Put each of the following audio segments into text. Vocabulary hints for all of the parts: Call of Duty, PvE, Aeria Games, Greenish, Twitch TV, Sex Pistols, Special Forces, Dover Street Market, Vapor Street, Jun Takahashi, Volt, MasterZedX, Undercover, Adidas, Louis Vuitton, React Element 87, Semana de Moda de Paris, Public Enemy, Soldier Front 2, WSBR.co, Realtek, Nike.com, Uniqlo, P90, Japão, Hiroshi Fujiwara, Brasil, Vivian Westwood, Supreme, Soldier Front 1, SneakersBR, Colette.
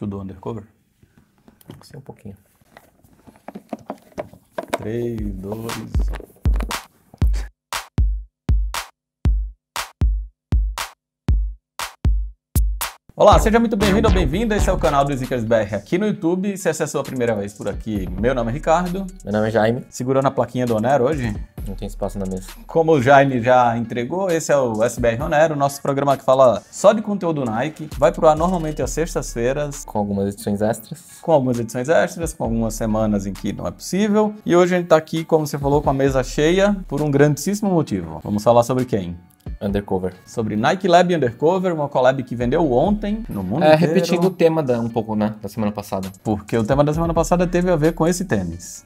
estudou Undercover? Sei um pouquinho. 3, 2... Olá, seja muito bem-vindo ou bem-vinda, esse é o canal do SneakersBR aqui no YouTube. Se acessou a primeira vez por aqui, meu nome é Ricardo. Meu nome é Jaime. Segurando a plaquinha do Onero hoje. Não tem espaço na mesa. Como o Jaime já entregou, esse é o SBR Onero, nosso programa que fala só de conteúdo Nike. Vai pro ar normalmente às sextas-feiras. Com algumas edições extras. Com algumas edições extras, com algumas semanas em que não é possível. E hoje a gente tá aqui, como você falou, com a mesa cheia por um grandíssimo motivo. Vamos falar sobre quem? Undercover. Sobre Nike Lab Undercover, uma collab que vendeu ontem no mundo inteiro. Repetindo o tema um pouco, né, da semana passada. Porque o tema da semana passada teve a ver com esse tênis.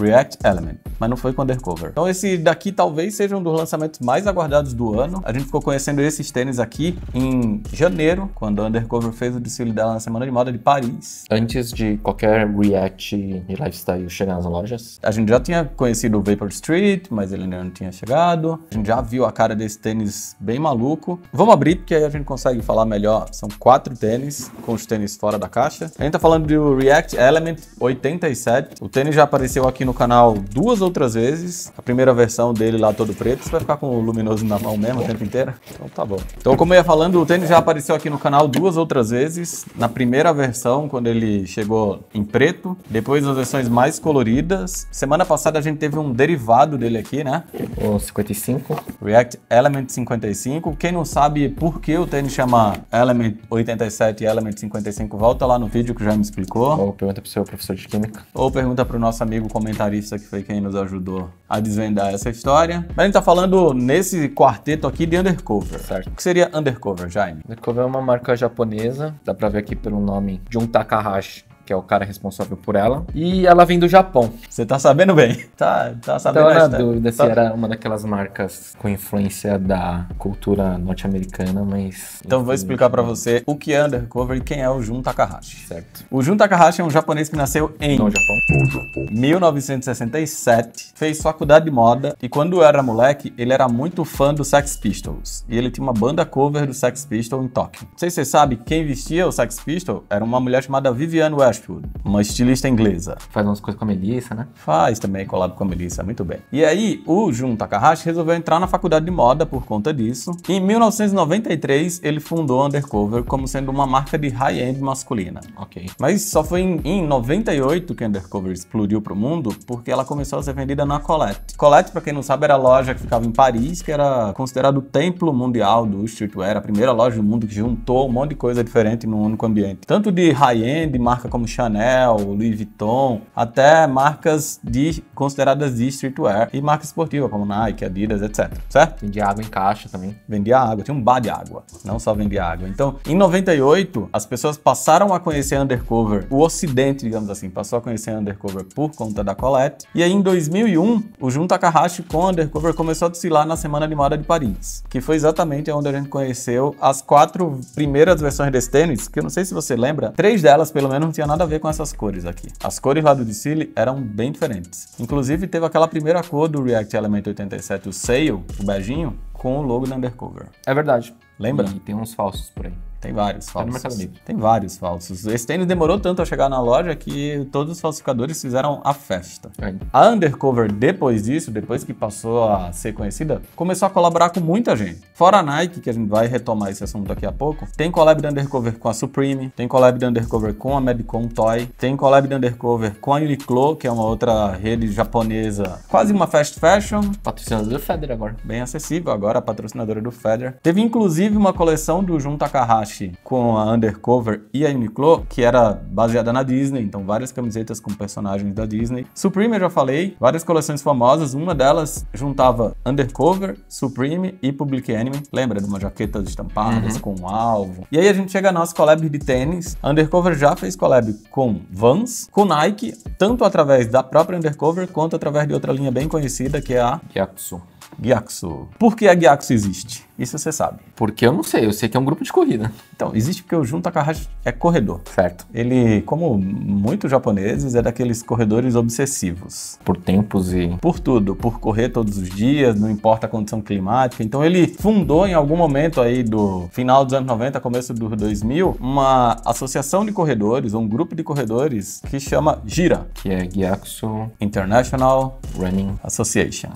React Element, mas não foi com Undercover. Então esse daqui talvez seja um dos lançamentos mais aguardados do ano. A gente ficou conhecendo esses tênis aqui em janeiro, quando a Undercover fez o desfile dela na Semana de Moda de Paris. Antes de qualquer React e Lifestyle chegar nas lojas. A gente já tinha conhecido o Vapor Street, mas ele ainda não tinha chegado. A gente já viu a cara desse tênis bem maluco. Vamos abrir, porque aí a gente consegue falar melhor. São 4 tênis, com os tênis fora da caixa. A gente tá falando do React Element 87. O tênis já apareceu aqui no canal 2 outras vezes. A primeira versão dele lá todo preto. Você vai ficar com o luminoso na mão mesmo o tempo inteiro? Então tá bom. Então, como eu ia falando, o tênis já apareceu aqui no canal 2 outras vezes. Na primeira versão, quando ele chegou em preto. Depois as versões mais coloridas. Semana passada a gente teve um derivado dele aqui, né? O 55. React Element 55. Quem não sabe por que o tênis chama Element 87 e Element 55, volta lá no vídeo que já me explicou. Ou pergunta pro seu professor de química. Ou pergunta pro nosso amigo comentarista que foi quem nos ajudou a desvendar essa história. Mas a gente tá falando nesse quarteto aqui de Undercover. Certo. O que seria Undercover, Jaime? Undercover é uma marca japonesa, dá pra ver aqui pelo nome Jun Takahashi, que é o cara responsável por ela. E ela vem do Japão. Você tá sabendo bem. Tá sabendo. Então, na dúvida se era uma daquelas marcas com influência da cultura norte-americana, mas... Então, vou explicar pra você o que é Undercover e quem é o Jun Takahashi. Certo. O Jun Takahashi é um japonês que nasceu em... No Japão. No Japão. 1967. Fez faculdade de moda. E quando era moleque, ele era muito fã do Sex Pistols. E ele tinha uma banda cover do Sex Pistols em Tóquio. Não sei se você sabe, quem vestia o Sex Pistols era uma mulher chamada Vivian Westwood. Uma estilista inglesa. Faz umas coisas com a Melissa, né? Faz também, colado com a Melissa, muito bem. E aí, o Jun Takahashi resolveu entrar na faculdade de moda por conta disso. E em 1993, ele fundou Undercover como sendo uma marca de high-end masculina. Ok. Mas só foi em 98 que Undercover explodiu pro mundo, porque ela começou a ser vendida na Colette. Colette, pra quem não sabe, era a loja que ficava em Paris, que era considerado o templo mundial do streetwear, a primeira loja do mundo que juntou um monte de coisa diferente num único ambiente. Tanto de high-end, marca como Chanel, Louis Vuitton, até marcas consideradas de streetwear e marca esportiva como Nike, Adidas, etc. Certo? Vendia água em caixa também. Vendia água, tinha um bar de água, não só vendia água. Então, em 98, as pessoas passaram a conhecer Undercover, o ocidente, digamos assim, passou a conhecer Undercover por conta da Colette. E aí, em 2001, o Jun Takahashi com Undercover começou a desfilar na Semana de Moda de Paris, que foi exatamente onde a gente conheceu as 4 primeiras versões desse tênis, que eu não sei se você lembra, 3 delas, pelo menos, não tinha nada a ver com essas cores aqui. As cores lá do desfile eram bem diferentes. Inclusive, teve aquela primeira cor do React Element 87, o Sail, o beijinho, com o logo da Undercover. É verdade. Lembra? E tem uns falsos por aí. Tem vários falsos. Tem vários falsos. Esse tênis demorou tanto a chegar na loja que todos os falsificadores fizeram a festa. É. A Undercover, depois disso, depois que passou a ser conhecida, começou a colaborar com muita gente. Fora a Nike, que a gente vai retomar esse assunto daqui a pouco, tem collab da Undercover com a Supreme, tem collab da Undercover com a Medicom Toy, tem collab da Undercover com a Uniqlo, que é uma outra rede japonesa, quase uma fast fashion. Patrocinadora do Feder agora. Bem acessível agora, a patrocinadora do Feder. Teve, inclusive, uma coleção do Jun Takahashi com a Undercover e a Uniqlo, que era baseada na Disney, então várias camisetas com personagens da Disney. Supreme, eu já falei, várias coleções famosas, uma delas juntava Undercover, Supreme e Public Enemy. Lembra de umas jaquetas estampadas com um alvo? E aí a gente chega nas collabs de tênis. A Undercover já fez collab com Vans, com Nike, tanto através da própria Undercover, quanto através de outra linha bem conhecida, que é a Gyakusou. Por que a Gyakusou existe? Isso você sabe. Porque eu não sei, eu sei que é um grupo de corrida. Então, existe porque o Jun Takahashi é corredor. Certo. Ele, como muitos japoneses, é daqueles corredores obsessivos. Por tempos e... Por tudo, por correr todos os dias, não importa a condição climática. Então ele fundou em algum momento aí do final dos anos 90, começo dos 2000, uma associação de corredores, um grupo de corredores que chama Gira. Que é Gyakusou International Running Association.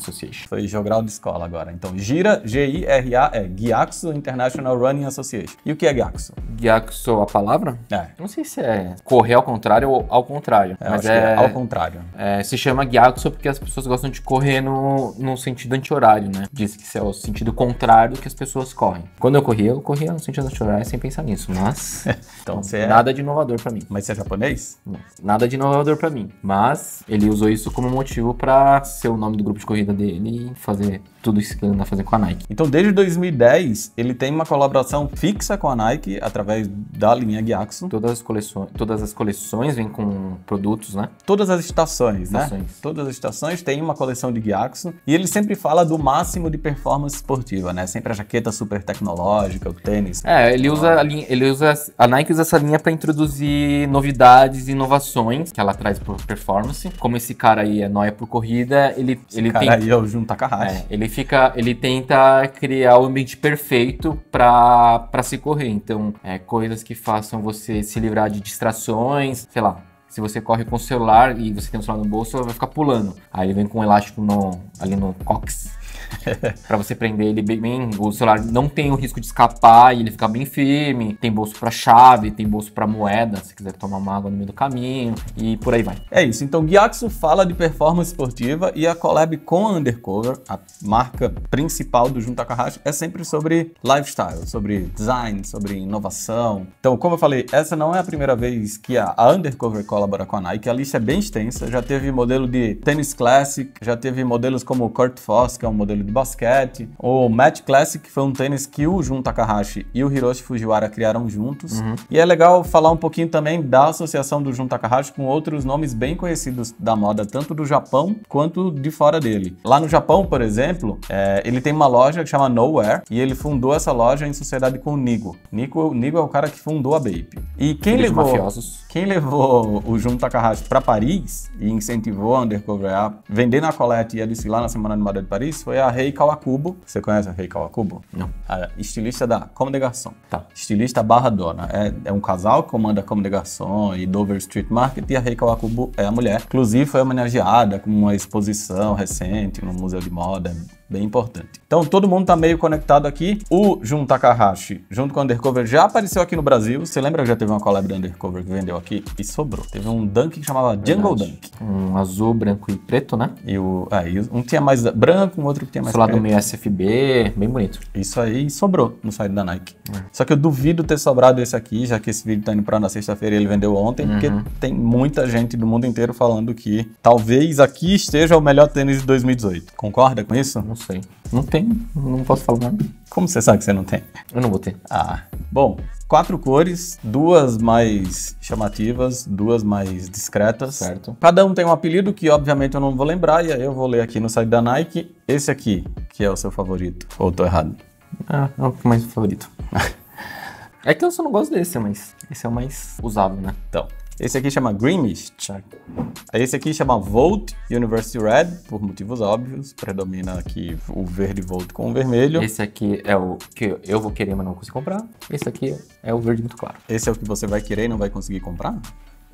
Foi jogral de escola agora. Então Gira, G-I-R-A, é Gyakusou International Running Association. E o que é Gyakusou? Gyakusou, a palavra? É. Não sei se é correr ao contrário ou ao contrário. É, mas é ao contrário. É, se chama Gyakusou porque as pessoas gostam de correr no sentido anti-horário, né? Diz que isso é o sentido contrário que as pessoas correm. Quando eu corria no sentido anti-horário sem pensar nisso, mas... Então você nada de inovador pra mim. Mas você é japonês? Não. Nada de inovador pra mim. Mas ele usou isso como motivo pra ser o nome do grupo de corrida dele e fazer tudo isso que ele anda fazendo com a Nike. Então desde 2010 ele tem uma colaboração fixa com a Nike através da linha Gyakusou. Todas as coleções vêm com produtos, né? Todas as estações, né? Todas as estações têm uma coleção de Gyakusou e ele sempre fala do máximo de performance esportiva, né? Sempre a jaqueta super tecnológica, o tênis. É, ele usa a linha, a Nike usa essa linha para introduzir novidades e inovações que ela traz por performance. Como esse cara aí é nóia por corrida, esse cara aí é o Jun Takahashi. É, ele tenta criar o ambiente perfeito para se correr. Então, coisas que façam você se livrar de distrações, sei lá. Se você corre com o celular e você tem o celular no bolso, vai ficar pulando. Aí ele vem com um elástico ali no cóccix. Pra você prender ele bem, o celular não tem o risco de escapar e ele fica bem firme. Tem bolso pra chave, tem bolso pra moeda, se quiser tomar uma água no meio do caminho e por aí vai. É isso, então Gyakusou fala de performance esportiva e a collab com a Undercover, a marca principal do Jun Takahashi, é sempre sobre lifestyle, sobre design, sobre inovação. Então, como eu falei, essa não é a primeira vez que a Undercover colabora com a Nike, a lista é bem extensa, já teve modelo de tênis classic, já teve modelos como o Kurt Foss, que é um modelo de basquete, o Match Classic, que foi um tênis que o Jun Takahashi e o Hiroshi Fujiwara criaram juntos. E é legal falar um pouquinho também da associação do Jun Takahashi com outros nomes bem conhecidos da moda, tanto do Japão quanto de fora dele. Lá no Japão, por exemplo, ele tem uma loja que chama Nowhere, e ele fundou essa loja em sociedade com o Nigo. Nigo é o cara que fundou a Bape. E quem levou o Jun Takahashi para Paris e incentivou a Undercover a vender na Colette e a desfilar na Semana de Moda de Paris foi a Rei Kawakubo. Você conhece a Rei Kawakubo? Não. A estilista da Comme des Garçons. Tá. Estilista barra dona. É um casal que comanda Comme des Garçons e Dover Street Market, e a Rei Kawakubo é a mulher. Inclusive foi homenageada com uma exposição recente no Museu de Moda. Bem importante. Então todo mundo tá meio conectado aqui. O Jun Takahashi, junto com a Undercover, já apareceu aqui no Brasil. Você lembra que já teve uma collab da Undercover que vendeu aqui e sobrou? Teve um dunk que chamava Jungle Dunk. Um azul, branco e preto, né? E um tinha mais branco, um outro que tinha mais preto. Lá do meio SFB, bem bonito. Isso aí sobrou no site da Nike. Só que eu duvido ter sobrado esse aqui, já que esse vídeo tá indo pra na sexta-feira e ele vendeu ontem, porque tem muita gente do mundo inteiro falando que talvez aqui esteja o melhor tênis de 2018. Concorda com isso? Não sei. Não tem, não posso falar nada. Como você sabe que você não tem? Eu não vou ter. Ah, bom. 4 cores, 2 mais chamativas, 2 mais discretas. Certo. Cada um tem um apelido que, obviamente, eu não vou lembrar. E aí eu vou ler aqui no site da Nike. Esse aqui, que é o seu favorito. Ou tô errado? Ah, é o mais favorito. É que eu só não gosto desse, mas esse é o mais usável, né? Então... Esse aqui chama Greenish. Esse aqui chama Volt University Red, por motivos óbvios. Predomina aqui o verde Volt com o vermelho. Esse aqui é o que eu vou querer, mas não consigo comprar. Esse aqui é o verde muito claro. Esse é o que você vai querer e não vai conseguir comprar?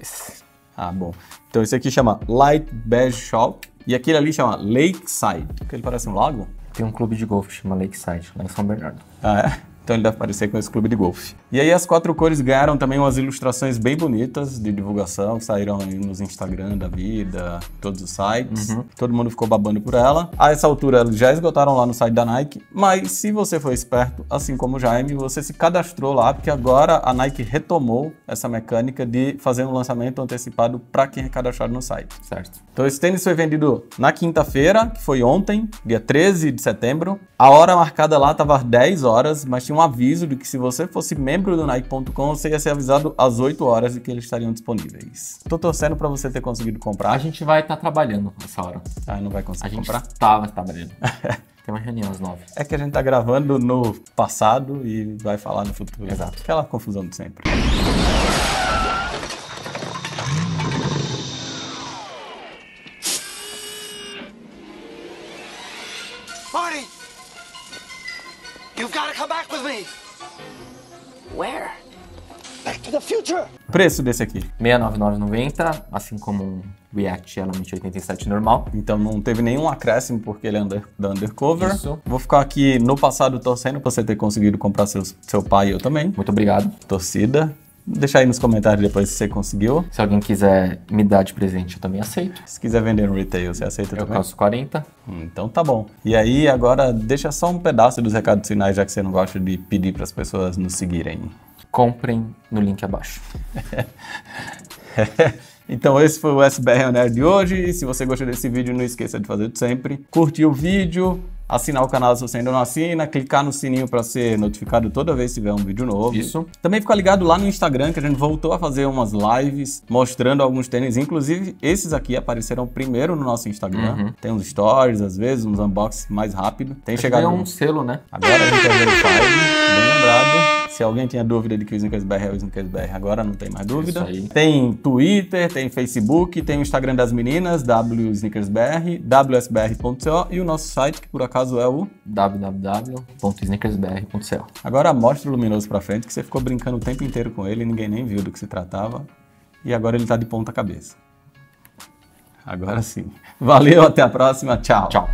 Esse. Ah, bom. Então esse aqui chama Light Beige Chalk. E aquele ali chama Lakeside, porque ele parece um lago. Tem um clube de golfe que chama Lakeside, lá em São Bernardo. Ah, é? Então ele deve aparecer com esse clube de golfe. E aí as 4 cores ganharam também umas ilustrações bem bonitas de divulgação, que saíram nos Instagram da vida, todos os sites. Todo mundo ficou babando por ela. A essa altura eles já esgotaram lá no site da Nike, mas se você for esperto, assim como o Jaime, você se cadastrou lá, porque agora a Nike retomou essa mecânica de fazer um lançamento antecipado para quem é cadastrado no site. Certo. Então esse tênis foi vendido na quinta-feira, que foi ontem, dia 13 de setembro. A hora marcada lá estava às 10 horas, mas tinha um aviso de que se você fosse membro do Nike.com, você ia ser avisado às 8 horas de que eles estariam disponíveis. Tô torcendo pra você ter conseguido comprar. A gente vai estar trabalhando nessa hora. Ah, não vai conseguir comprar? A gente tá trabalhando. Tem uma reunião às 9. É que a gente tá gravando no passado e vai falar no futuro. Exato. Aquela confusão de sempre. Marty! You've got to come back with me! Where? Back to the future! Preço desse aqui. R$699,90, assim como um React Element 87 normal. Então não teve nenhum acréscimo porque ele é da Undercover. Isso. Vou ficar aqui no passado torcendo pra você ter conseguido comprar seu pai e eu também. Muito obrigado. Torcida. Deixar aí nos comentários depois se você conseguiu. Se alguém quiser me dar de presente, eu também aceito. Se quiser vender no retail, você aceita também? Eu calço 40. Então tá bom. E aí, agora, deixa só um pedaço dos recados finais, já que você não gosta de pedir para as pessoas nos seguirem. Comprem no link abaixo. Então esse foi o SBR Nerd de hoje. E se você gostou desse vídeo, não esqueça de fazer de sempre. Curtir o vídeo, assinar o canal se você ainda não assina, clicar no sininho para ser notificado toda vez que tiver um vídeo novo. Isso. Também fica ligado lá no Instagram, que a gente voltou a fazer umas lives mostrando alguns tênis. Inclusive, esses aqui apareceram primeiro no nosso Instagram. Uhum. Tem uns stories, às vezes, uns unboxings mais rápido. Tem chegado um selo, né? Agora a gente é verificado, bem lembrado. Se alguém tinha dúvida de que o SneakersBR é o SneakersBR, agora não tem mais dúvida. Isso aí. Tem Twitter, tem Facebook, tem o Instagram das meninas, WSneakersBR, wsbr.co, e o nosso site, que por acaso é o www.sneakersbr.co. Agora mostra o luminoso pra frente, que você ficou brincando o tempo inteiro com ele, ninguém nem viu do que se tratava, e agora ele tá de ponta cabeça. Agora sim. Valeu, até a próxima, tchau. Tchau.